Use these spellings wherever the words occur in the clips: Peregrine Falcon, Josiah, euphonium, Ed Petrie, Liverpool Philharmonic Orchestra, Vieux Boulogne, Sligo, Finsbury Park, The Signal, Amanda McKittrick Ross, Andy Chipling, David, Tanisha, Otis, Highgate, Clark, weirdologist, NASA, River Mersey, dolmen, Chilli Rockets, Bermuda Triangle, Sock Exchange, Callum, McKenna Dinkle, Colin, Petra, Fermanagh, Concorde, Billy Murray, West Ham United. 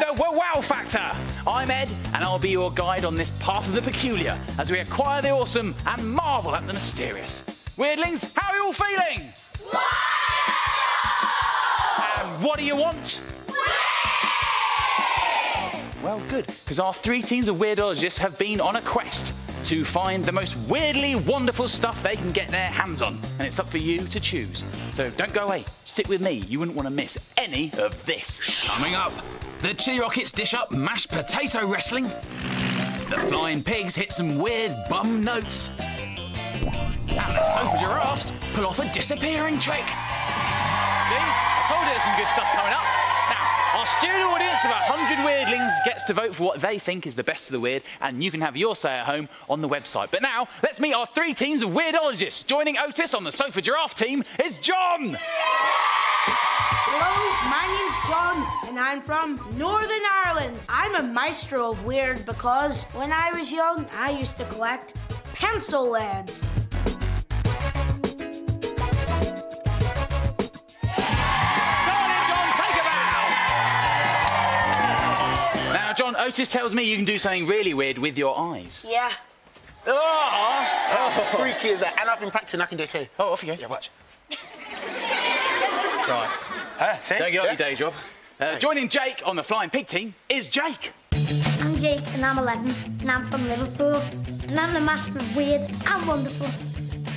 the wow factor. I'm Ed, and I'll be your guide on this path of the peculiar as we acquire the awesome and marvel at the mysterious. Weirdlings, how are you all feeling? Wow! And what do you want? Weird! Well, good, because our three teams of weirdologists have been on a quest to find the most weirdly wonderful stuff they can get their hands on, and it's up for you to choose. So don't go away, stick with me. You wouldn't want to miss any of this. Coming up, the Chilli Rockets dish up mashed potato wrestling, the Flying Pigs hit some weird bum notes, and the Sofa Giraffes pull off a disappearing trick. See, I told you there's some good stuff coming up. Our studio audience of 100 weirdlings gets to vote for what they think is the best of the weird, and you can have your say at home on the website. But now, let's meet our three teams of weirdologists. Joining Otis on the Sofa Giraffe team is John! Hello, my name's John, and I'm from Northern Ireland. I'm a maestro of weird because when I was young, I used to collect pencil leads. John, Otis tells me you can do something really weird with your eyes. Yeah. Oh! How freaky is that? And I've been practicing, I can do it too. Oh, off you go. Yeah, watch. Right. See? Don't give up your day job. Joining Jake on the Flying Pig team is Jake. I'm Jake, and I'm 11, and I'm from Liverpool. And I'm the master of weird and wonderful,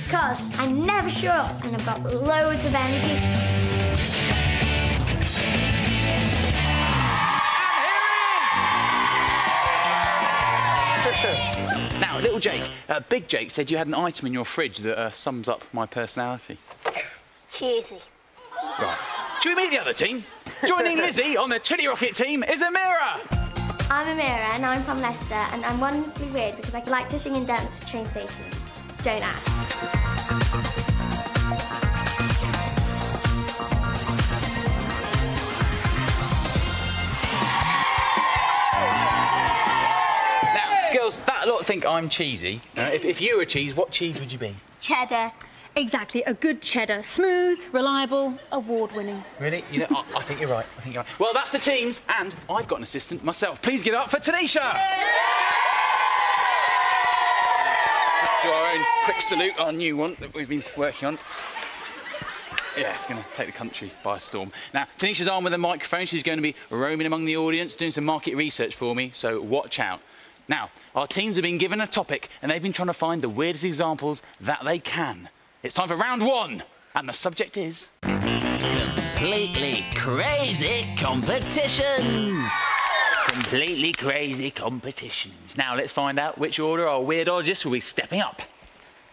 because I'm never sure, and I've got loads of energy. Now, little Jake, big Jake said you had an item in your fridge that sums up my personality. Cheesy. Right. Should we meet the other team? Joining Lizzie on the Chilli Rocket team is Amira. I'm Amira, and I'm from Leicester, and I'm wonderfully weird because I like to sing and dance at train stations. Don't ask. Girls, that lot think I'm cheesy. If you were cheese, what cheese would you be? Cheddar. Exactly, a good cheddar. Smooth, reliable, award-winning. Really? You know, I think you're right. I think you're right. Well, that's the teams, and I've got an assistant myself. Please give it up for Tanisha! Yeah! Let's do our own quick salute, our new one that we've been working on. Yeah, it's going to take the country by storm. Now, Tanisha's armed with a microphone. She's going to be roaming among the audience, doing some market research for me, so watch out. Now, our teams have been given a topic, and they've been trying to find the weirdest examples that they can. It's time for round one, and the subject is... completely crazy competitions! Completely crazy competitions. Now, let's find out which order our weirdologists will be stepping up.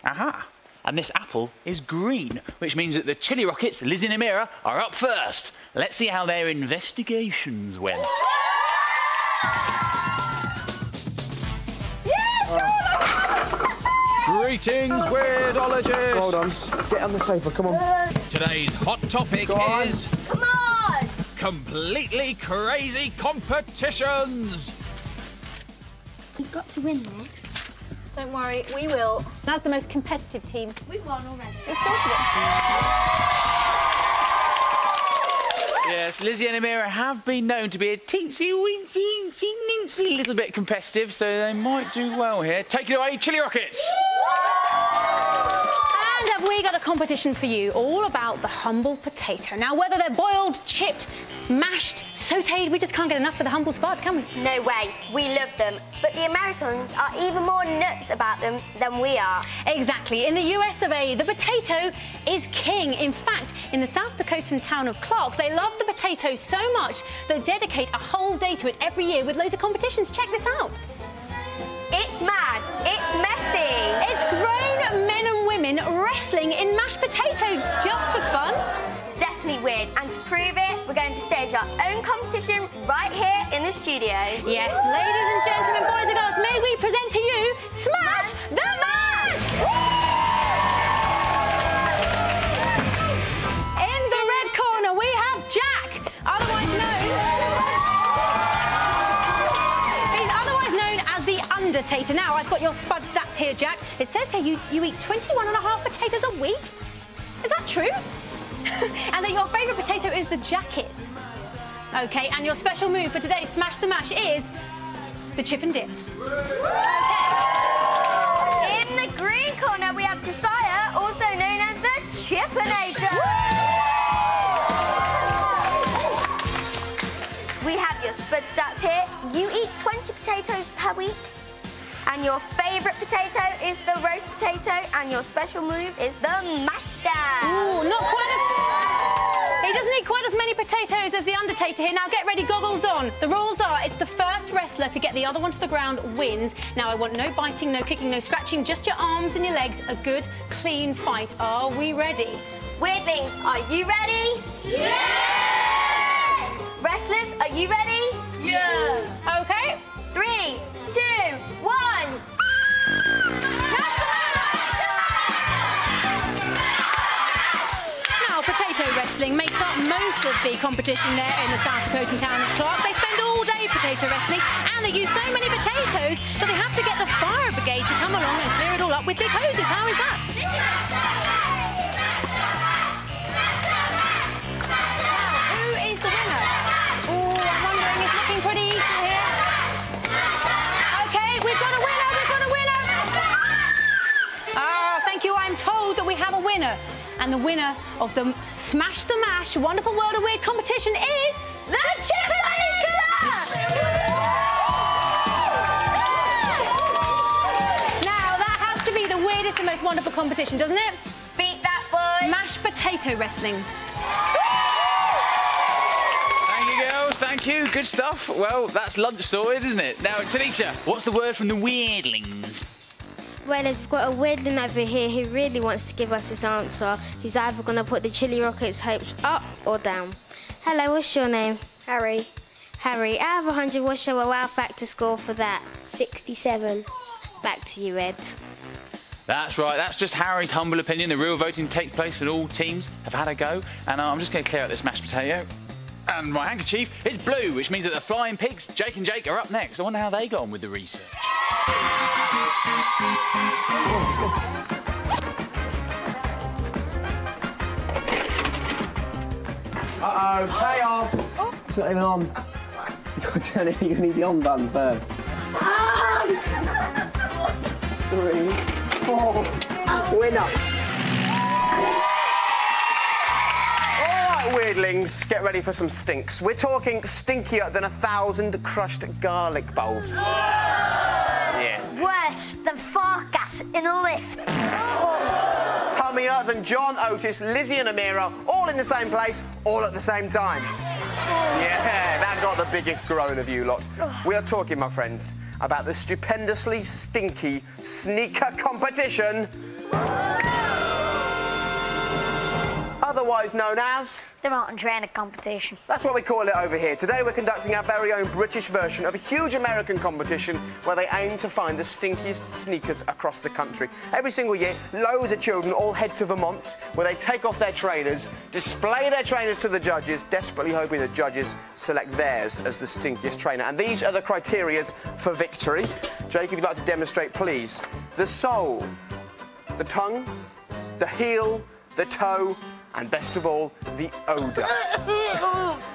Aha! And this apple is green, which means that the Chilli Rockets, Lizzie and Amira, are up first. Let's see how their investigations went. Greetings, weirdologists! Hold on, get on the sofa, come on. Today's hot topic is... Come on! Completely crazy competitions! You've got to win next. Don't worry, we will. That's the most competitive team. We've won already. We've sorted it. Yes, Lizzie and Amira have been known to be a teensy-weensy little bit competitive, so they might do well here. Take it away, Chilli Rockets! And have we got a competition for you, all about the humble potato. Now, whether they're boiled, chipped, mashed, sautéed, we just can't get enough for the humble spot, can we? No way. We love them. But the Americans are even more nuts about them than we are. Exactly. In the US of A, the potato is king. In fact, in the South Dakotan town of Clark, they love the potato so much they dedicate a whole day to it every year with loads of competitions. Check this out. It's mad, it's messy. It's grown men and women wrestling in mashed potato just for fun. Definitely weird, and to prove it, we're going to stage our own competition right here in the studio. Yes, ladies and gentlemen, boys and girls, may we present to you Smash the Mash! In the red corner, we have Jack, otherwise known... Undertaker. Now, I've got your spud stats here, Jack. It says here you eat 21 and a half potatoes a week. Is that true? And that your favourite potato is the jacket. Okay, and your special move for today's Smash the Mash is the chip and dip. Okay. In the green corner, we have Josiah, also known as the Chipinator. We have your spud stats here. You eat 20 potatoes per week. And your favourite potato is the roast potato, and your special move is the mashdown. Ooh, not quite as... He doesn't eat quite as many potatoes as the Undertaker here. Now get ready, goggles on. The rules are it's the first wrestler to get the other one to the ground wins. Now I want no biting, no kicking, no scratching, just your arms and your legs. A good, clean fight. Are we ready? Weirdlings, are you ready? Yes! Wrestlers, are you ready? Yes! Okay. 3, 2, 1. Now, potato wrestling makes up most of the competition there in the South Dakotan town of Clark. They spend all day potato wrestling, and they use so many potatoes that they have to get the fire brigade to come along and clear it all up with big hoses. How is that? Who is the winner? Oh, I'm wondering, it's looking pretty equal here. I'm told that we have a winner, and the winner of the Smash the Mash Wonderful World of Weird competition is the Chipinator! Now that has to be the weirdest and most wonderful competition, doesn't it? Beat that, boy! Mashed potato wrestling. Thank you, good stuff. Well, that's lunch sorted, isn't it? Now, Tanisha, what's the word from the weirdlings? Well, we've got a weirdling over here who really wants to give us his answer. He's either going to put the Chilli Rockets' hopes up or down. Hello, what's your name? Harry. Harry, out of 100, what's your wow factor score for that? 67. Back to you, Ed. That's right, that's just Harry's humble opinion. The real voting takes place and all teams have had a go. And I'm just going to clear out this mashed potato. And my handkerchief is blue, which means that the Flying Pigs, Jake and Jake, are up next. I wonder how they got on with the research. Uh-oh, chaos! Oh. It's not even on. You need the on button first. 3, 4, winner! Weirdlings, get ready for some stinks. We're talking stinkier than 1,000 crushed garlic bulbs. Yeah. Worse than fart gas in a lift. Hummier than John, Otis, Lizzie and Amira, all in the same place, all at the same time. Yeah, that got the biggest groan of you lot. We are talking, my friends, about the stupendously stinky sneaker competition. Otherwise known as... the Mountain Trainer competition. That's what we call it over here. Today we're conducting our very own British version of a huge American competition where they aim to find the stinkiest sneakers across the country. Every single year, loads of children all head to Vermont where they take off their trainers, display their trainers to the judges, desperately hoping the judges select theirs as the stinkiest trainer. And these are the criteria for victory. Jake, if you'd like to demonstrate, please. The sole, the tongue, the heel, the toe, and best of all, the odour.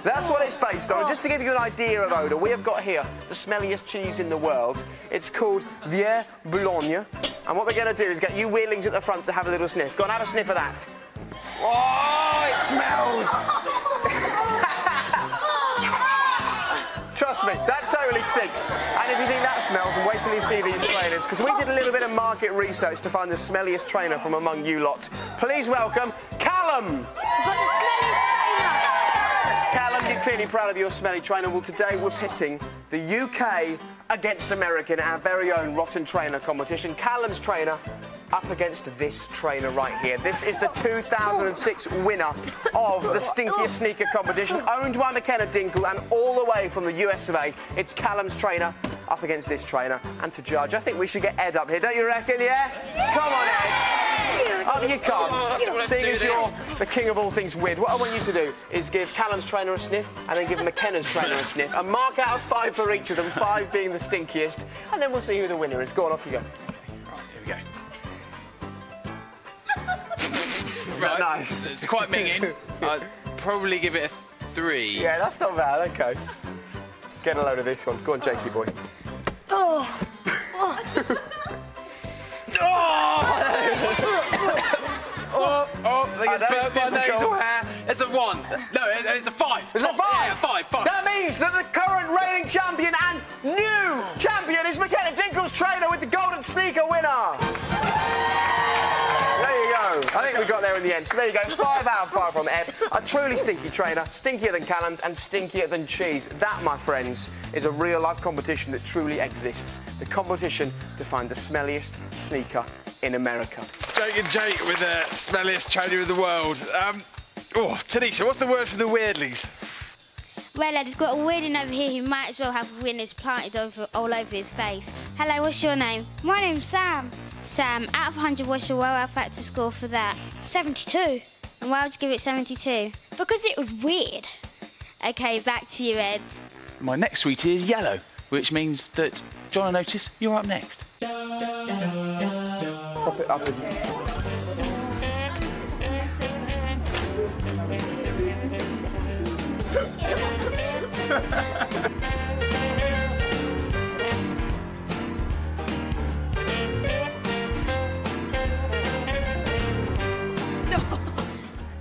That's what it's based on. Just to give you an idea of odour, we have got here the smelliest cheese in the world. It's called Vieux Boulogne. And what we're going to do is get you weirdlings at the front to have a little sniff. Go on, have a sniff of that. Oh, it smells! Trust me, that totally stinks. And if you think that smells, wait till you see these trainers, because we did a little bit of market research to find the smelliest trainer from among you lot. Please welcome Callum! Callum, you're clearly proud of your smelly trainer. Well, today we're pitting the UK against America in our very own rotten trainer competition. Callum's trainer up against this trainer right here. This is the 2006 winner of the stinkiest sneaker competition, owned by McKenna Dinkle, and all the way from the US of A. It's Callum's trainer up against this trainer. And to judge, I think we should get Ed up here, don't you reckon, yeah? Come on, Ed! Up you come. Seeing as you're the king of all things weird, what I want you to do is give Callum's trainer a sniff and then give McKenna's trainer a sniff and mark out 5 for each of them, 5 being the stinkiest, and then we'll see who the winner is. Go on, off you go. Right, here we go. Right, no. It's quite minging. I'd probably give it a 3. Yeah, that's not bad, okay. Get a load of this one. Go on, Jakey boy. Oh! Oh! Oh! Oh! I think it's burnt my nasal hair. It's a 1. No, it's a 5. It's a 5? Yeah, 5. That means that the current reigning champion and new champion is McKenna Dinkle's trainer with the golden sneaker winner. There you go. I think we got there in the end. So there you go. 5 out of 5 from Eb. A truly stinky trainer, stinkier than Callum's and stinkier than cheese. That, my friends, is a real-life competition that truly exists. The competition to find the smelliest sneaker in America. Jake and Jake with the smelliest trainer in the world. Oh, Tanisha, what's the word for the weirdlings? Well, Ed, we've got a weirdling over here who might as well have winners planted all over his face. Hello, what's your name? My name's Sam. Sam, out of 100, what's your wow factor score for that? 72. And why would you give it 72? Because it was weird. OK, back to you, Ed. My next sweetie is yellow, which means that, John and Otis, you're up next. Pop it up and...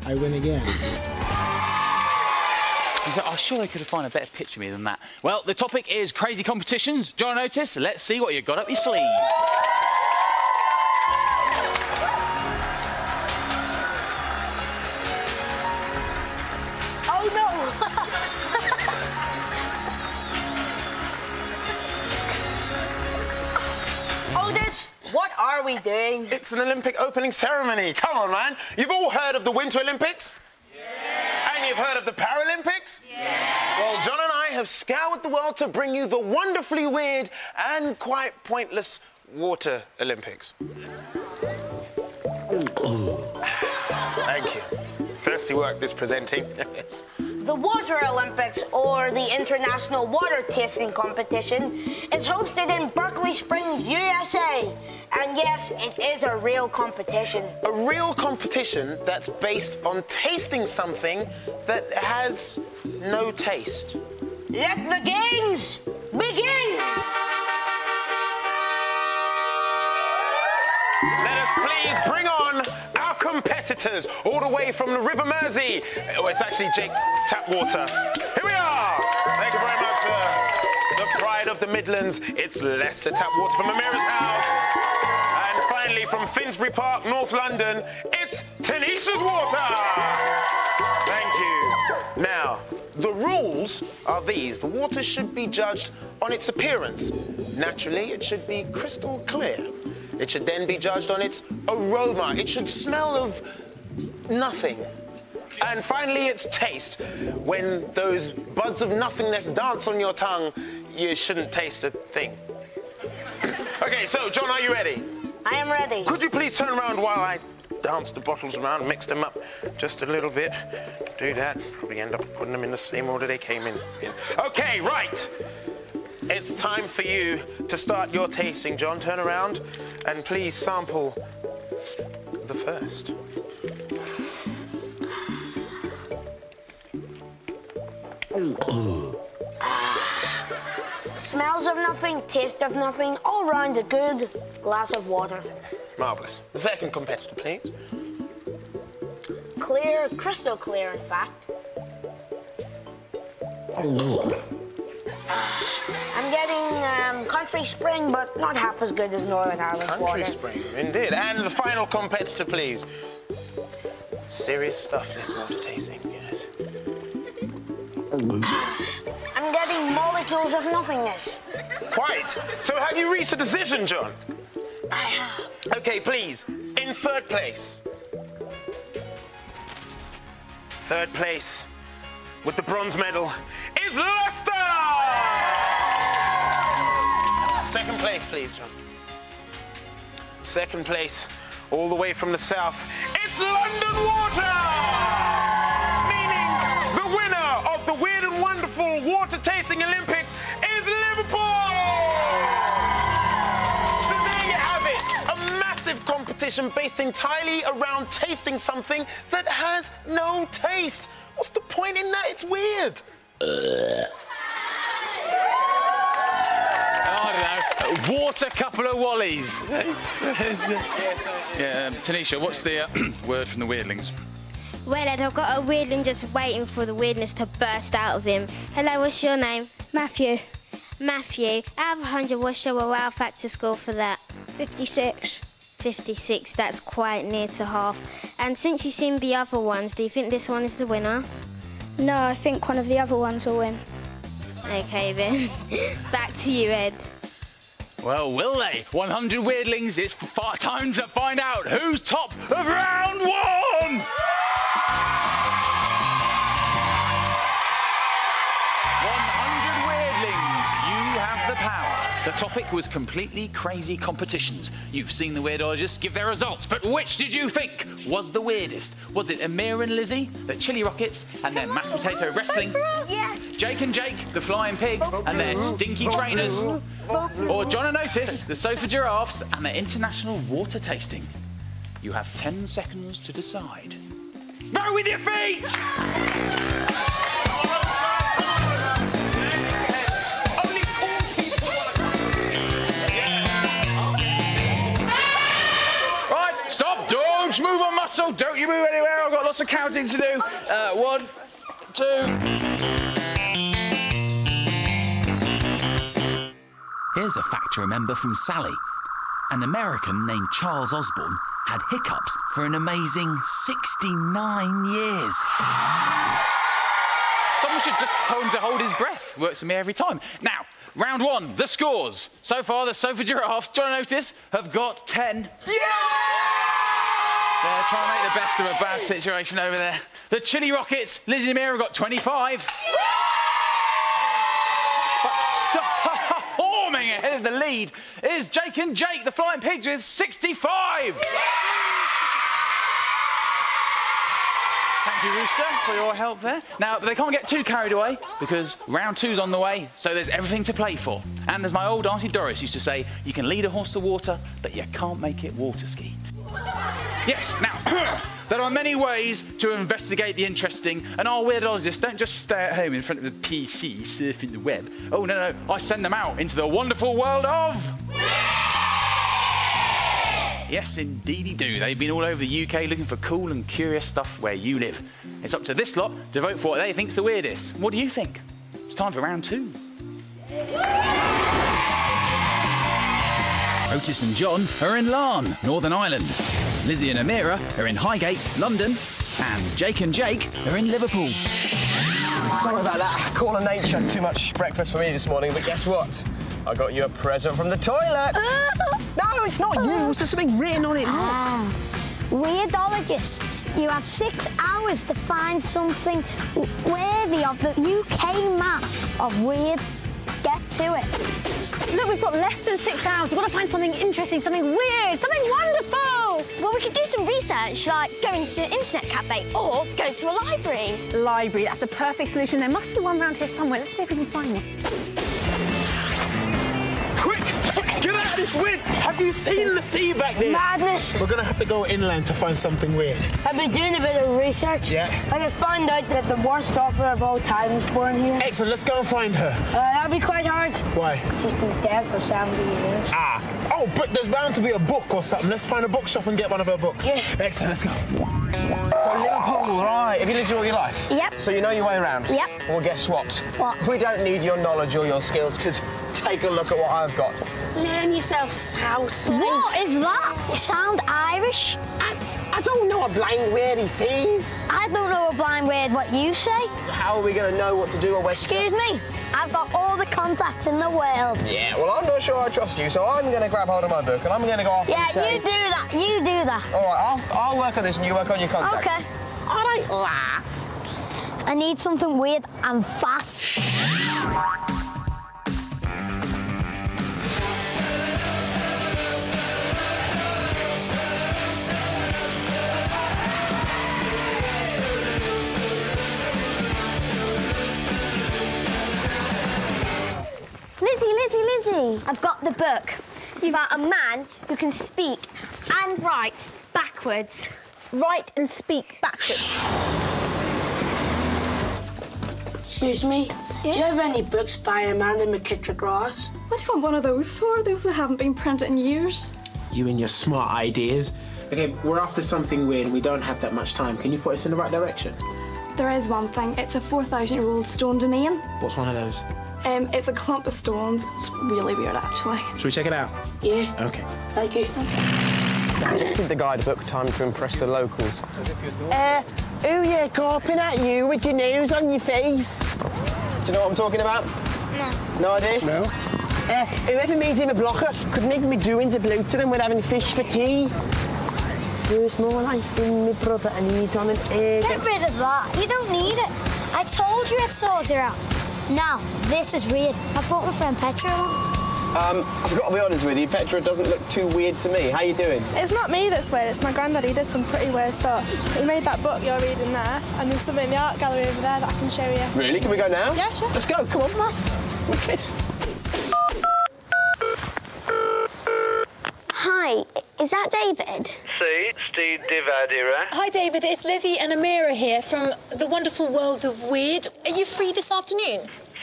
I win again. I'm sure they could have found a better picture of me than that. Well, the topic is crazy competitions. John and Otis, let's see what you've got up your sleeve. What are we doing? It's an Olympic opening ceremony. Come on, man. You've all heard of the Winter Olympics? Yeah. And you've heard of the Paralympics? Yeah. Well, John and I have scoured the world to bring you the wonderfully weird and quite pointless Water Olympics. Thank you. Thirsty work, this presenting. The Water Olympics, or the International Water Tasting Competition, is hosted in Berkeley Springs, USA. And yes, it is a real competition. A real competition that's based on tasting something that has no taste. Let the games begin! Let us please bring on our competitors, all the way from the River Mersey. Oh, it's actually Jake's tap water. Here we are. Thank you very much, sir. The pride of the Midlands. It's Leicester tap water from Amira's house. And finally, from Finsbury Park, North London, it's Tanisha's water. Thank you. Now, the rules are these. The water should be judged on its appearance. Naturally, it should be crystal clear. It should then be judged on its aroma. It should smell of nothing. And finally, its taste. When those buds of nothingness dance on your tongue, you shouldn't taste a thing. OK, so, John, are you ready? I am ready. Could you please turn around while I dance the bottles around, mix them up just a little bit? Do that. Probably end up putting them in the same order they came in. OK, right. It's time for you to start your tasting, John. Turn around and please sample the first. Smells of nothing, taste of nothing, all round a good glass of water. Marvellous. The second competitor, please. Clear, crystal clear, in fact. I'm getting Country Spring, but not half as good as Northern Ireland water. Country Spring, indeed. And the final competitor, please. Serious stuff, this water tasting, yes. I'm getting molecules of nothingness. Quite. So have you reached a decision, John? I have. OK, please, in third place. Third place, with the bronze medal, is Leicester! Second place, please, John. Second place, all the way from the south, it's London Water! Meaning the winner of the Weird and Wonderful Water Tasting Olympics is Liverpool! So there you have it, a massive massive competition based entirely around tasting something that has no taste. What's the point in that? It's weird. Water couple of wallies. Yeah, Tanisha, what's the word from the weirdlings? Well, Ed, I've got a weirdling just waiting for the weirdness to burst out of him. Hello, what's your name? Matthew. Matthew, out of 100, what's your wow factor score for that? 56. 56, that's quite near to half. And since you've seen the other ones, do you think this one is the winner? No, I think one of the other ones will win. OK, then. Back to you, Ed. Well, will they? 100 weirdlings, it's time to find out who's top of round one! The topic was completely crazy competitions. You've seen the weirdologists give their results, but which did you think was the weirdest? Was it Amir and Lizzie, the Chilli Rockets, and their mashed potato wrestling? Yes. Jake and Jake, the Flying Pigs, and their stinky trainers? Or John and Otis, the Sofa Giraffes, and their international water tasting? You have 10 seconds to decide. Row with your feet! Move on, muscle. Don't you move anywhere. I've got lots of counting to do. 1, 2... Here's a fact to remember from Sally. An American named Charles Osborne had hiccups for an amazing 69 years. Someone should just tell him to hold his breath. Works for me every time. Now, round one, the scores. So far, the Sofa Giraffes, John and Otis, have got 10. Yeah! They're trying to make the best of a bad situation over there. The Chilli Rockets, Lizzie and Amira got 25. But storming ahead of the lead is Jake and Jake, the Flying Pigs, with 65. Thank you, Rooster, for your help there. Now, they can't get too carried away because round two's on the way, so there's everything to play for. And as my old Auntie Doris used to say, you can lead a horse to water, but you can't make it water ski. Yes, now, there are many ways to investigate the interesting, and our weirdologists don't just stay at home in front of the PC surfing the web. Oh, no, no, I send them out into the wonderful world of... Weird! Yes, indeedy do. They've been all over the UK looking for cool and curious stuff where you live. It's up to this lot to vote for what they think's the weirdest. What do you think? It's time for round two. Otis and John are in Larne, Northern Ireland. Lizzie and Amira are in Highgate, London, and Jake are in Liverpool. Sorry about that. Call of nature. Too much breakfast for me this morning, but guess what? I got you a present from the toilet. No, it's not you. There's something written on it. Weirdologist, you have 6 hours to find something worthy of the UK map of weird. Get to it. Look, we've got less than 6 hours. We've got to find something interesting, something weird, something wonderful. Well, we could do some research, like go into an internet cafe or go to a library. Library, that's the perfect solution. There must be one around here somewhere. Let's see if we can find one. Quick! Get out of this wind! Have you seen the sea back there? Madness! We're going to have to go inland to find something weird. I've been doing a bit of research. Yeah? I can find out that the worst author of all time was born here. Excellent, let's go and find her. That'll be quite hard. Why? She's been dead for 70 years. Ah. Oh, but there's bound to be a book or something. Let's find a bookshop and get one of her books. Yeah. Excellent, let's go. So, Liverpool, right. Have you lived all your life? Yep. So you know your way around? Yep. Well, guess what? What? We don't need your knowledge or your skills, because take a look at what I've got. Learn yourself South. What is that? You sound Irish. I don't know a blind weird he sees. I don't know a blind weird what you say. So how are we going to know what to do or where to go? Excuse me? I've got all the contacts in the world. Yeah, well, I'm not sure I trust you, so I'm going to grab hold of my book and I'm going to go off and say... Yeah, you do that, you do that. All right, I'll work on this and you work on your contacts. OK. All right, I need something weird and fast. Lizzie, I've got the book. you about a man who can speak and write backwards. Write and speak backwards. Excuse me, yeah? Do you have any books by Amanda McKittrick Ross? What do you want one of those for? Those that haven't been printed in years. You and your smart ideas. Okay, we're after something weird. We don't have that much time. Can you put us in the right direction? There is one thing. It's a 4,000-year-old stone domain. What's one of those? It's a clump of stones. It's really weird, actually. Shall we check it out? Yeah. Okay. Thank you. Okay. This is the guidebook, Time to Impress the Locals. Oh yeah, carping at you with your nose on your face. Do you know what I'm talking about? No. No idea? No. Whoever made him a blocker could make me doings a bloke to them with having fish for tea. There's more life in me brother and he's on an egg. Get rid of that. You don't need it. I told you it saws her out. Now, this is weird. I brought my friend Petra along. I've got to be honest with you, Petra doesn't look too weird to me. How you doing? It's not me that's weird, it's my granddad. He did some pretty weird stuff. He made that book you're reading there, and there's something in the art gallery over there that I can show you. Really? Can we go now? Yeah, sure. Let's go. Come on, Matt. Wicked. Hi, is that David? See, Steve Divadira. Hi, David. It's Lizzie and Amira here from The Wonderful World of Weird. Are you free this afternoon?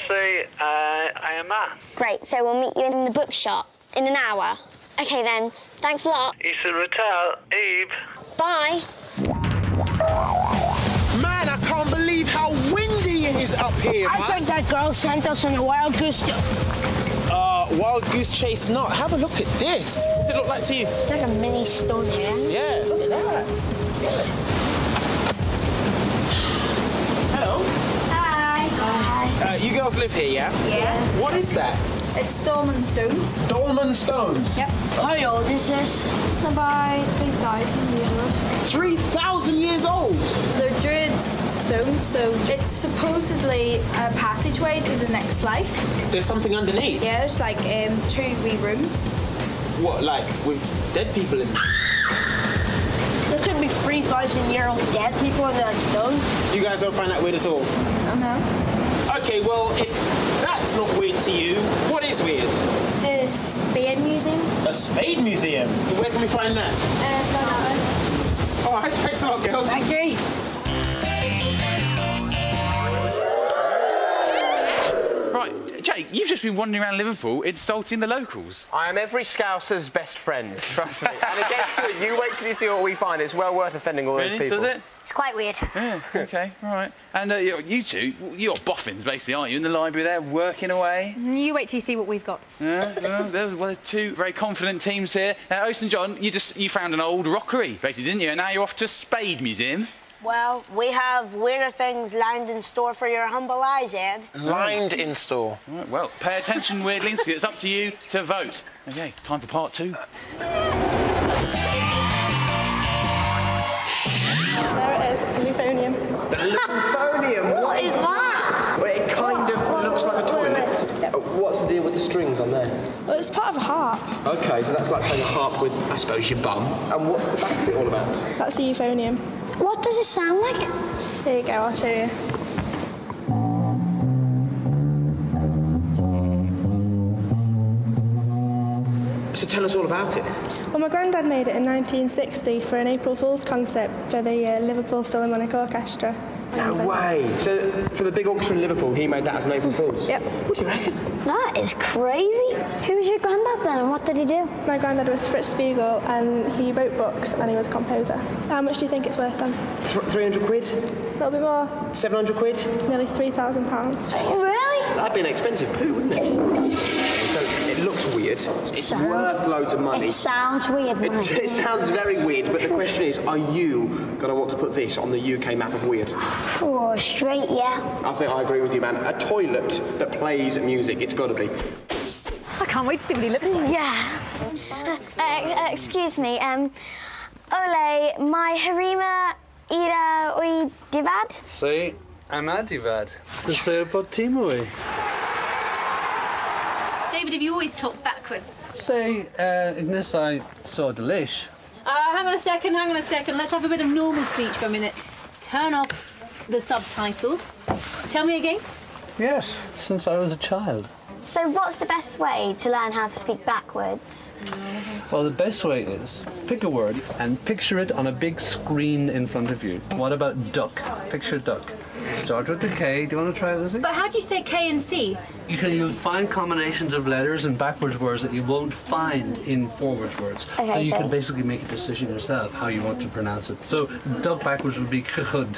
See, I am at. Great, so we'll meet you in the bookshop in an hour. OK, then. Thanks a lot. Issa Rattel, Eve. Bye. Man, I can't believe how windy it is up here, man. I think that girl sent us on a wild goose... wild goose chase not. Have a look at this. What does it look like to you? It's like a mini stone here. Yeah, look at that. Yeah. Hello. You girls live here, yeah? Yeah. What is that? It's Dolmen Stones. Dolmen Stones? Yep. How old is this? About 3,000 years old. 3,000 years old? They're Druid's stones, so it's supposedly a passageway to the next life. There's something underneath? Yeah, there's like two wee rooms. What, like with dead people in them? There could be 3,000-year-old dead people in that stone. You guys don't find that weird at all? Oh, no. OK, well, if that's not weird to you, what is weird? The Spade Museum. A Spade Museum? Where can we find that? Vermont. All right, thanks a lot, girls. Thank you. Right, Jake, you've just been wandering around Liverpool insulting the locals. I am every Scouser's best friend, trust me. And it gets good. You wait till you see what we find. It's well worth offending all those people. Does it? It's quite weird. Yeah, OK, all right. And you two, you're boffins, basically, aren't you? In the library there, working away. You wait till you see what we've got. Yeah, there's two very confident teams here. Now, Otis and John, you found an old rockery, basically, didn't you? And now you're off to a Spade Museum. Well, we have weirder things lined in store for your humble eyes, Ed. Lined in store. All right, well, pay attention, weirdlings, because it's up to you to vote. OK, time for part two. There it is, euphonium. Euphonium? What is that? Well, it kind of looks like a toilet. Yep. What's the deal with the strings on there? Well, it's part of a harp. OK, so that's like playing a harp with, I suppose, your bum. And what's the back bit all about? That's the euphonium. What does it sound like? There you go, I'll show you. So tell us all about it. Well, my granddad made it in 1960 for an April Fool's concert for the Liverpool Philharmonic Orchestra. No way! So, for the big orchestra in Liverpool, he made that as an April Fool's? Yep. What do you reckon? That is crazy! Who was your granddad then, and what did he do? My granddad was Fritz Spiegel, and he wrote books, and he was a composer. How much do you think it's worth then? 300 quid? A little bit more. 700 quid? Nearly £3,000. Oh, really? That'd be an expensive poo, wouldn't it? It looks weird. It's worth loads of money. It sounds weird. It sounds very weird, but the question is, are you going to want to put this on the UK map of weird? Oh, straight, yeah. I think I agree with you, man. A toilet that plays music, it's got to be. I can't wait to see what he looks like. Yeah. Excuse me, Ole, my harima ira oi divad? See, I'm a divad. The serpo timui. David, have you always talked backwards? Say, Ignis, I saw delish. Hang on a second, hang on a second. Let's have a bit of normal speech for a minute. Turn off the subtitles. Tell me again. Yes, since I was a child. So what's the best way to learn how to speak backwards? Well, the best way is pick a word and picture it on a big screen in front of you. What about duck? Picture duck. Start with the K. Do you want to try this? But how do you say K and C? You'll find combinations of letters and backwards words that you won't find in forwards words. Okay, so you can basically make a decision yourself how you want to pronounce it. So duck backwards would be khud.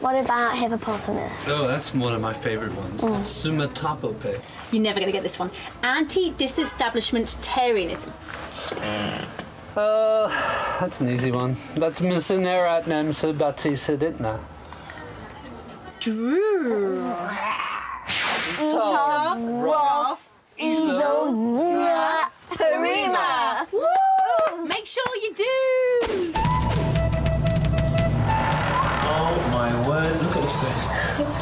What about hippopotamus? Oh, that's one of my favourite ones. Sumatopope. You're never going to get this one. Anti-disestablishmentarianism. That's an easy one. That's misenerat nem sebatisseditna. Drew. Utah, Roth, Isolda, Harima. Woo! Make sure you do. Oh my word! Look at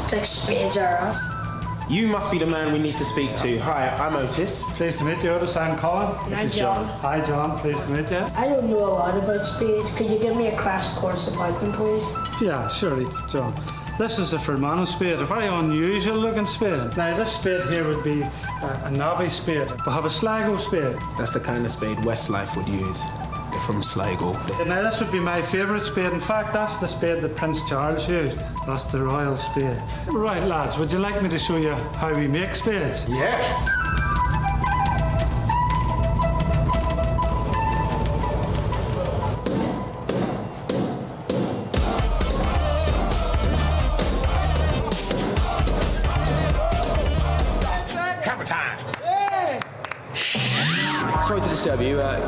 this place. You must be the man we need to speak to. Hi, I'm Otis. Pleased to meet you, Otis. I'm Colin. This is John. Hi, John. Pleased to meet you. I don't know a lot about speech. Could you give me a crash course if I can, please? Yeah, surely, John. This is a Fermanagh spade, a very unusual looking spade. Now this spade here would be a navvy spade. We have a Sligo spade. That's the kind of spade Westlife would use. They're from Sligo. Now this would be my favourite spade. In fact, that's the spade that Prince Charles used. That's the royal spade. Right, lads, would you like me to show you how we make spades? Yeah.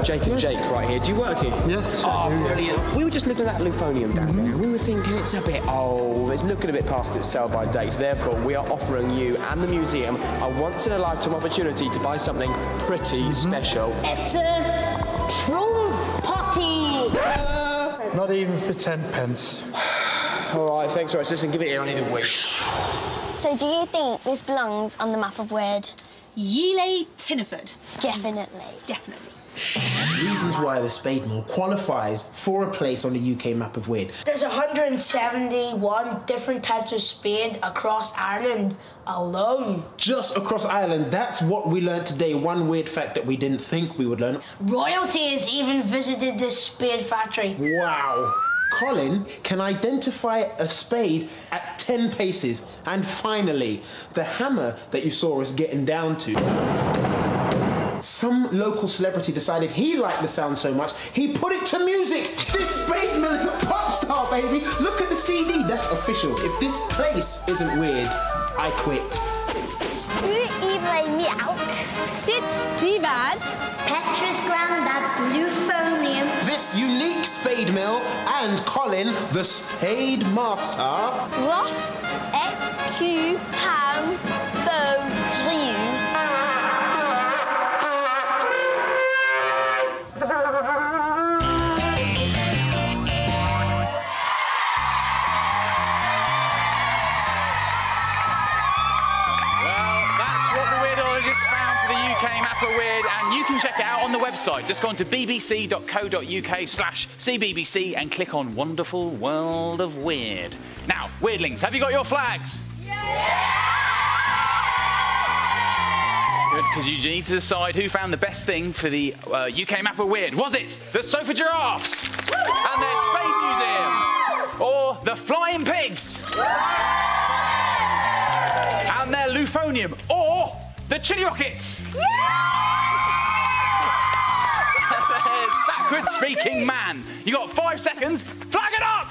Jake and Jake right here. Do you work here? Yes. Oh, brilliant. We were just looking at that euphonium down there and we were thinking it's a bit old. It's looking a bit past its sell-by date. Therefore, we are offering you and the museum a once-in-a-lifetime opportunity to buy something pretty special. It's a trompetty. Not even for 10p. All right, thanks very much. Listen, give it here. I need a wee. So do you think this belongs on the map of weird? Yealey Tinneford. Definitely. Definitely. Reasons why the spade mall qualifies for a place on the UK map of weird. There's 171 different types of spade across Ireland alone. Just across Ireland, that's what we learned today. One weird fact that we didn't think we would learn. Royalty has even visited this spade factory. Wow. Colin can identify a spade at 10 paces. And finally, the hammer that you saw us getting down to. Some local celebrity decided he liked the sound so much, he put it to music! This spade mill is a pop star, baby! Look at the CD, that's official. If this place isn't weird, I quit. Sit Divad. Petra's granddad's euphonium. This unique spade mill and Colin, the spade master. Ross, F.Q. Pam, Faux, Weird, and you can check it out on the website. Just go on to bbc.co.uk/cbbc and click on Wonderful World of Weird. Now, Weirdlings, have you got your flags? Yeah! Good, because you need to decide who found the best thing for the UK map of weird. Was it the Sofa Giraffes and their Spade Museum? Or the Flying Pigs? And their Euphonium? Or the Chilli Rockets! Yeah! There's Backward Speaking Man. You got 5 seconds. Flag it up!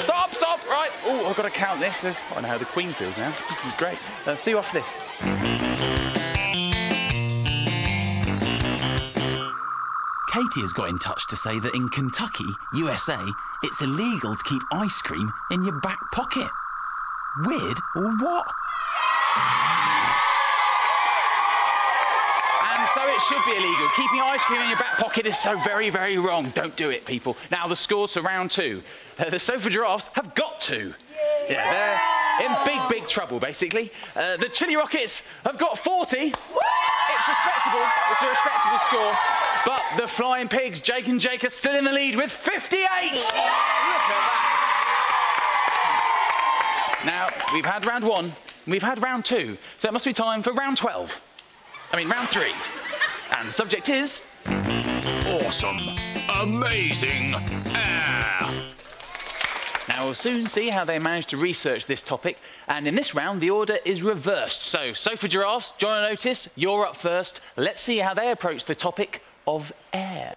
Stop, stop, right. Oh, I've got to count this. I don't know how the Queen feels now. This is great. See you after this. Katie has got in touch to say that in Kentucky, USA, it's illegal to keep ice cream in your back pocket. Weird or what? And so it should be illegal. Keeping ice cream in your back pocket is so very, very wrong. Don't do it, people. Now, the scores for round two. The Sofa Giraffes have got two. Yeah, they're in big, big trouble, basically. The Chilli Rockets have got 40. It's respectable. It's a respectable score. But the Flying Pigs, Jake and Jake, are still in the lead with 58! Yeah. Look at that. Now, we've had round one, we've had round two, so it must be time for round 12. I mean, round 3. And the subject is... awesome, amazing air. Now, we'll soon see how they managed to research this topic, and in this round, the order is reversed. So, Sofa Giraffes, John and Otis, you're up first. Let's see how they approach the topic of air.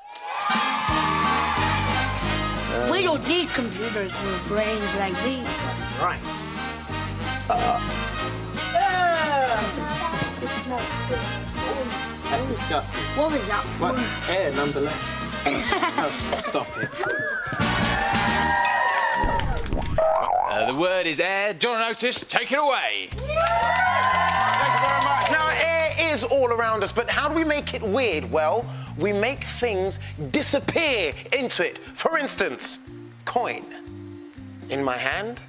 We don't need computers with brains like these. That's right. It smells good. That's disgusting. What was that for? Well, air, nonetheless. Oh, stop it. The word is air. John and Otis, take it away. Thank you very much. Now, air is all around us, but how do we make it weird? Well, we make things disappear into it. For instance, coin in my hand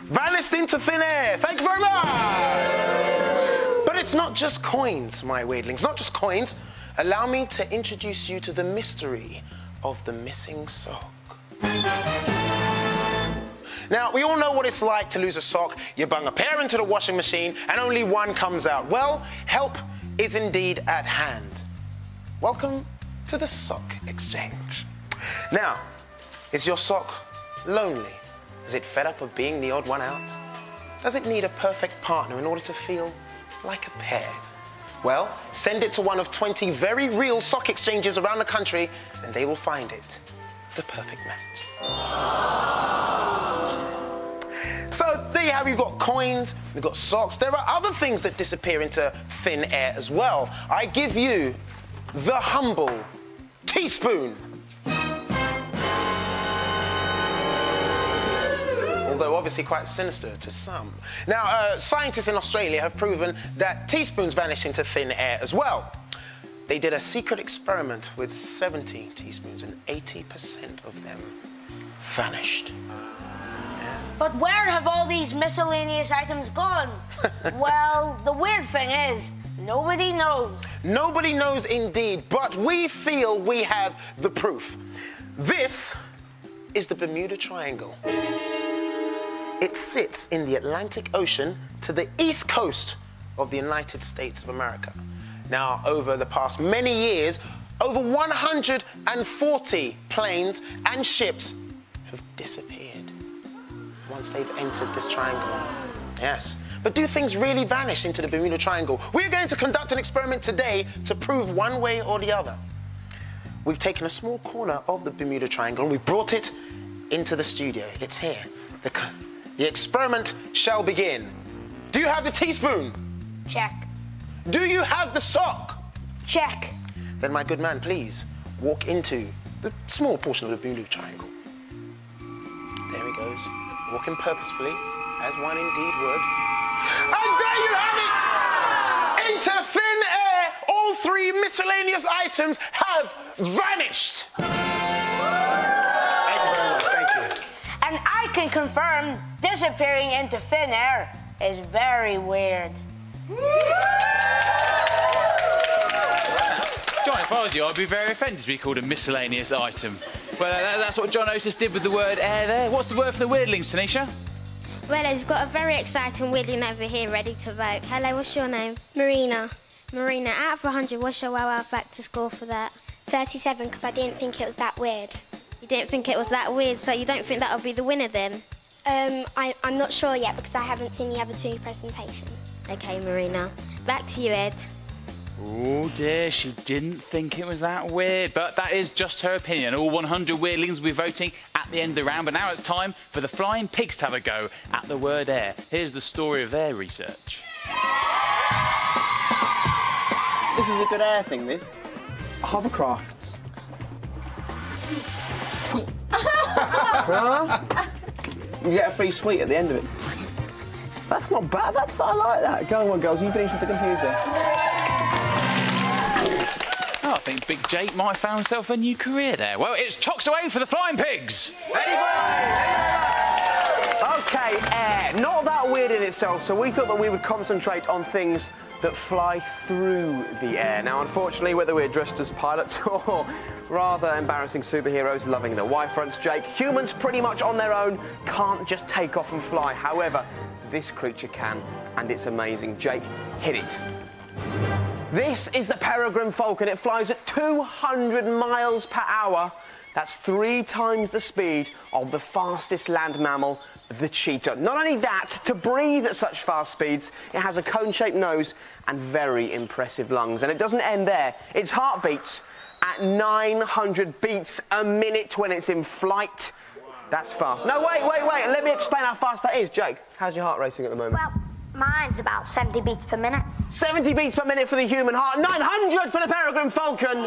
vanished into thin air. Thank you very much. But it's not just coins, my weirdlings, not just coins. Allow me to introduce you to the mystery of the missing sock. Now, we all know what it's like to lose a sock. You bung a pair into the washing machine and only one comes out. Well, help is indeed at hand. Welcome to the sock exchange. Now, is your sock lonely? Is it fed up of being the odd one out? Does it need a perfect partner in order to feel like a pair? Well, send it to one of 20 very real sock exchanges around the country and they will find it. The perfect match. So there you have, you've got coins, you've got socks. There are other things that disappear into thin air as well. I give you the humble teaspoon. Although obviously quite sinister to some. Now, scientists in Australia have proven that teaspoons vanish into thin air as well. They did a secret experiment with 70 teaspoons and 80% of them vanished. But where have all these miscellaneous items gone? Well, the weird thing is, nobody knows. Nobody knows indeed, but we feel we have the proof. This is the Bermuda Triangle. It sits in the Atlantic Ocean to the east coast of the United States of America. Now, over the past many years, over 140 planes and ships have disappeared once they've entered this triangle. Yes, but do things really vanish into the Bermuda Triangle? We're going to conduct an experiment today to prove one way or the other. We've taken a small corner of the Bermuda Triangle and we've brought it into the studio. It's here. The experiment shall begin. Do you have the teaspoon? Check. Do you have the sock? Check. Then, my good man, please walk into the small portion of the Bermuda Triangle. There he goes, walking purposefully, as one indeed would. And there you have it! Into thin air, all three miscellaneous items have vanished! Thank you very much, thank you. And I can confirm disappearing into thin air is very weird. John, if I was you, I'd be very offended to be called a miscellaneous item. Well, that's what John Otis did with the word air there. What's the word for the weirdlings, Tanisha? Well, we've got a very exciting weirdling over here ready to vote. Hello, what's your name? Marina. Marina, out of 100, what's your wow factor score for that? 37, because I didn't think it was that weird. You didn't think it was that weird, so you don't think that'll be the winner then? I'm not sure yet, because I haven't seen the other two presentations. OK, Marina. Back to you, Ed. Oh, dear, she didn't think it was that weird. But that is just her opinion. All 100 weirdlings will be voting at the end of the round. But now it's time for the Flying Pigs to have a go at the word air. Here's the story of their research. This is a good air thing, this. Hovercrafts. You get a free sweet at the end of it. That's not bad, I like that. Go on, girls, you finish with the computer. Oh, I think Big Jake might have found himself a new career there. Well, it's chocks away for the Flying Pigs! OK, air, not that weird in itself, so we thought that we would concentrate on things that fly through the air. Now, unfortunately, whether we're dressed as pilots or rather embarrassing superheroes loving the Y-fronts, Jake, humans pretty much on their own can't just take off and fly. However, this creature can, and it's amazing. Jake, hit it. This is the Peregrine Falcon. It flies at 200 miles per hour. That's 3 times the speed of the fastest land mammal, the cheetah. Not only that, to breathe at such fast speeds, it has a cone-shaped nose and very impressive lungs. And it doesn't end there. Its heart beats at 900 beats a minute when it's in flight. That's fast. No, wait. Let me explain how fast that is. Jake, how's your heart racing at the moment? Well, mine's about 70 beats per minute. 70 beats per minute for the human heart, 900 for the Peregrine Falcon.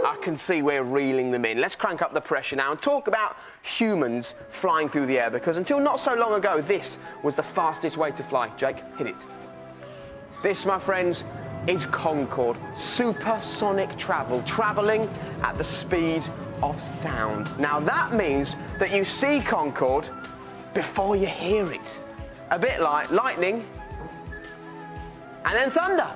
I can see we're reeling them in. Let's crank up the pressure now and talk about humans flying through the air, because until not so long ago, this was the fastest way to fly. Jake, hit it. This, my friends, is Concorde. Supersonic travel, travelling at the speed of sound. Now, that means that you see Concorde before you hear it. A bit like lightning and then thunder.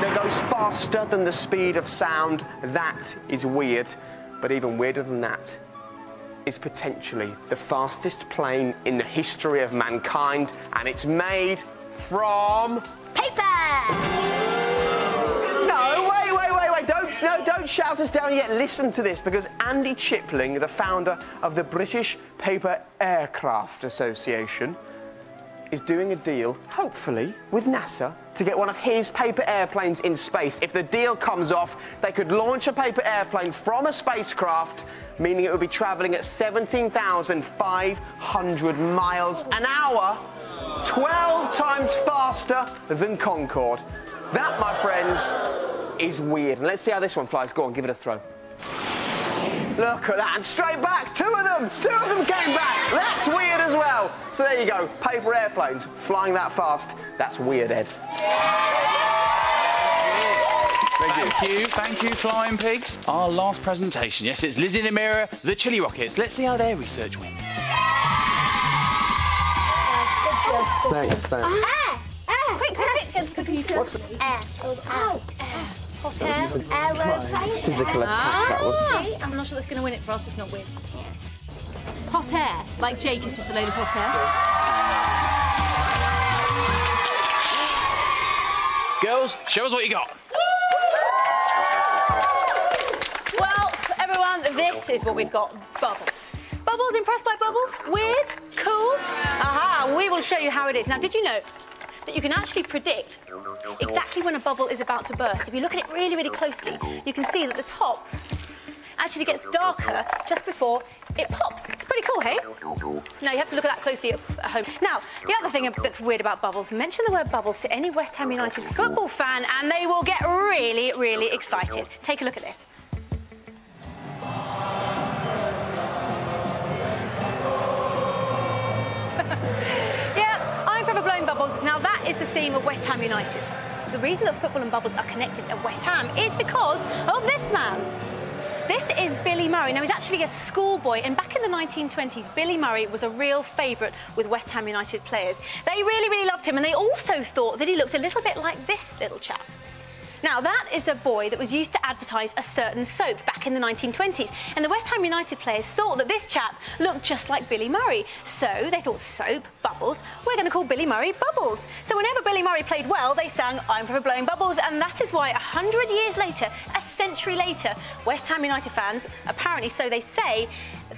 That goes faster than the speed of sound. That is weird, but even weirder than that is potentially the fastest plane in the history of mankind, and it's made from paper. No, wait, don't shout us down yet. Listen to this, because Andy Chipling, the founder of the British Paper Aircraft Association, is doing a deal, hopefully, with NASA to get one of his paper airplanes in space. If the deal comes off, they could launch a paper airplane from a spacecraft, meaning it would be travelling at 17,500 miles an hour, 12 times faster than Concorde. That, my friends, is weird. And let's see how this one flies. Go on, give it a throw. Look at that, and straight back, two of them came back. That's weird as well. So there you go, paper airplanes flying that fast. That's weird, Ed. Thank you, Flying Pigs. Our last presentation, yes, it's Lizzie and Amira, the Chilli Rockets. Let's see how their research went. Thanks. Quick. What's it? Hotel, aeroplane. Physical attack, that wasn't. I'm not sure that's going to win it for us, it's not weird. Yeah. Hot air, like Jake is just a load of hot air. Girls, show us what you got. Well, everyone, this is what we've got. Bubbles. Bubbles, impressed by bubbles? Weird? Cool? Aha, we will show you how it is. Now, did you know that you can actually predict exactly when a bubble is about to burst? If you look at it really, really closely, you can see that the top actually gets darker just before it pops. It's pretty cool, hey? Now, you have to look at that closely at home. Now, the other thing that's weird about bubbles, mention the word bubbles to any West Ham United football fan and they will get really, really excited. Take a look at this. Now, that is the theme of West Ham United. The reason that football and bubbles are connected at West Ham is because of this man. This is Billy Murray. Now, he's actually a schoolboy, and back in the 1920s, Billy Murray was a real favourite with West Ham United players. They really, really loved him, and they also thought that he looked a little bit like this little chap. Now, that is a boy that was used to advertise a certain soap back in the 1920s, and the West Ham United players thought that this chap looked just like Billy Murray. So they thought, soap, bubbles, we're going to call Billy Murray Bubbles. So whenever Billy Murray played well, they sang "I'm for blowing bubbles," and that is why 100 years later, a century later, West Ham United fans, apparently, so they say,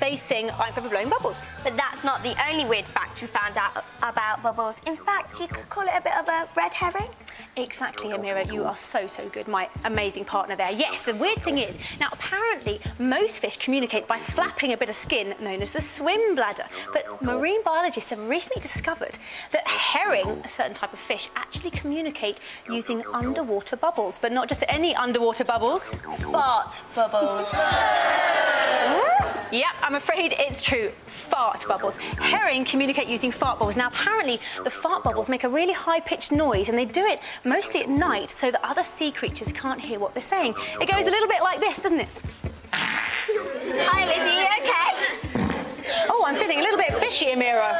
they sing "I'm for blowing bubbles." But that's not the only weird fact we found out about bubbles. In fact, you could call it a bit of a red herring. Exactly, Amira, you are so good, my amazing partner there. Yes, the weird thing is, now apparently most fish communicate by flapping a bit of skin known as the swim bladder, but marine biologists have recently discovered that herring, a certain type of fish, actually communicate using underwater bubbles, but not just any underwater bubbles, fart bubbles. Yep, I'm afraid it's true. Fart bubbles. Herring communicate using fart bubbles. Now, apparently, the fart bubbles make a really high-pitched noise, and they do it mostly at night so that other sea creatures can't hear what they're saying. It goes a little bit like this, doesn't it? Hi, Lizzie, you okay? Oh, I'm feeling a little bit fishy, Amira.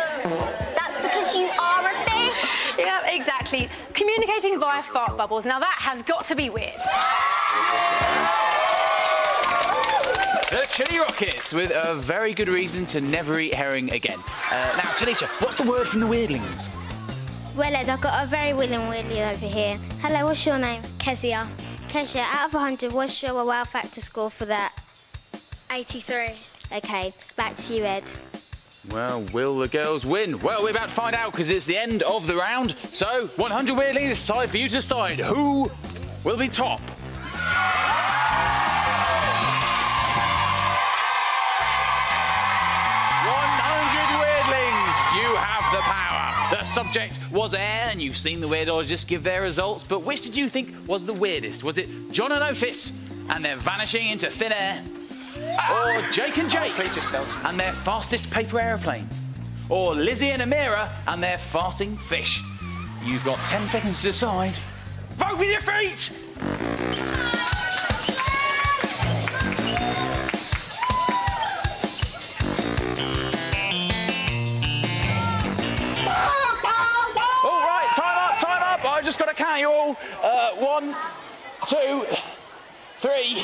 That's because you are a eating via fart bubbles. Now that has got to be weird. The Chilli Rockets, with a very good reason to never eat herring again. Now, Tanisha, what's the word from the weirdlings? Well, Ed, I've got a very willing weirdling over here. Hello, what's your name? Kezia. Kezia, out of 100, what's your wow factor score for that? 83. OK, back to you, Ed. Well, will the girls win? Well, we're about to find out, because it's the end of the round. So, 100 weirdlings, it's time for you to decide who will be top. The subject was air, and you've seen the weirdologists give their results, but which did you think was the weirdest? Was it John and Otis and their vanishing into thin air? Or Jake and Jake and their fastest paper aeroplane? Or Lizzie and Amira and their farting fish? You've got 10 seconds to decide. Vote with your feet! Count you all. 1, 2, 3.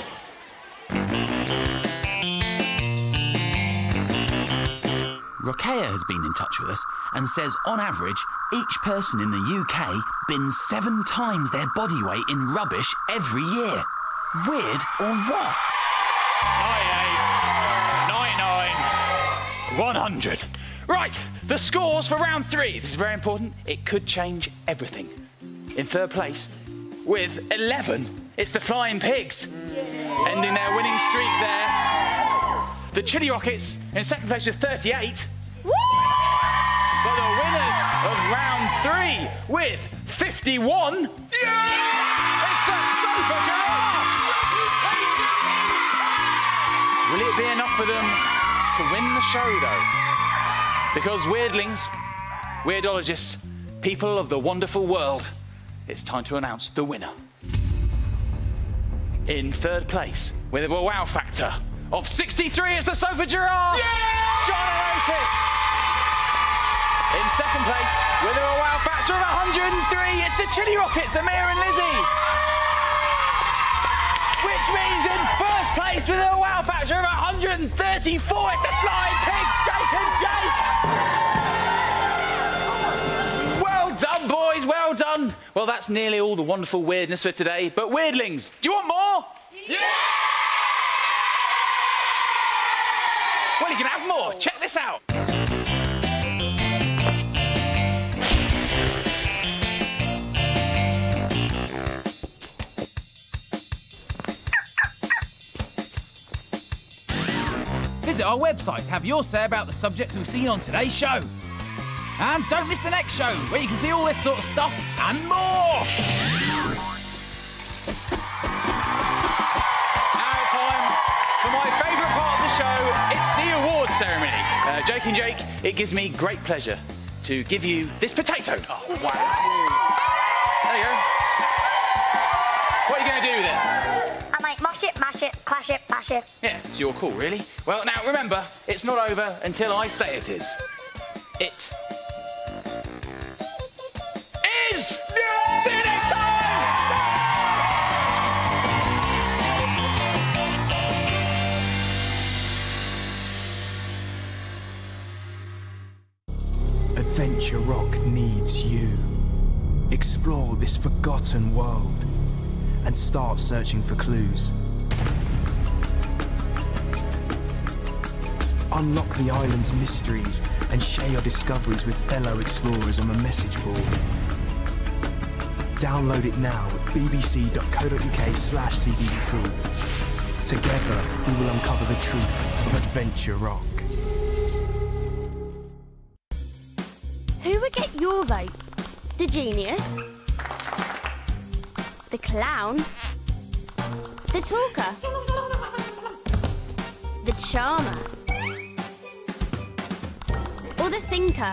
Rokea has been in touch with us and says, on average, each person in the UK bins 7 times their body weight in rubbish every year. Weird or what? 98, 99, 100. Right, the scores for round 3. This is very important. It could change everything. In third place, with 11, it's the Flying Pigs, ending their winning streak there. The Chilli Rockets in second place with 38. Woo! But the winners of round 3 with 51, yeah! It's the Sofa Giraffes! Will it be enough for them to win the show, though? Because weirdlings, weirdologists, people of the wonderful world, it's time to announce the winner. In third place, with a wow factor of 63, is the Sofa Giraffes! Yeah! John and Otis! In second place, with a wow factor of 103, it's the Chilli Rockets, Amir and Lizzie! Which means in first place, with a wow factor of 134, it's the Flying Pigs, Jake and Jake! Well done, boys, well done. Well, that's nearly all the wonderful weirdness for today. But weirdlings, do you want more? Yeah! Well, you can have more. Check this out. Visit our website to have your say about the subjects we've seen on today's show. And don't miss the next show, where you can see all this sort of stuff and more! Now it's time for my favourite part of the show. It's the award ceremony. Jake and Jake, it gives me great pleasure to give you this potato. Oh, wow. There you go. What are you going to do with it? I might mash it, clash it, bash it. Yeah, it's your call, really. Well, now, remember, it's not over until I say it is. It... Adventure Rock needs you. Explore this forgotten world and start searching for clues. Unlock the island's mysteries and share your discoveries with fellow explorers on the message board. Download it now at bbc.co.uk/cbbc. Together, we will uncover the truth of Adventure Rock. Who would get your vote? The genius? The clown? The talker? The charmer? Or the thinker?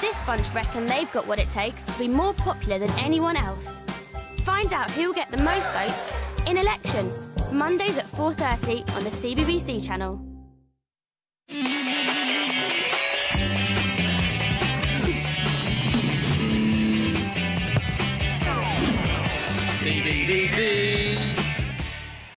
This bunch reckon they've got what it takes to be more popular than anyone else. Find out who will get the most votes in Election, Mondays at 4:30 on the CBBC channel. CBBC.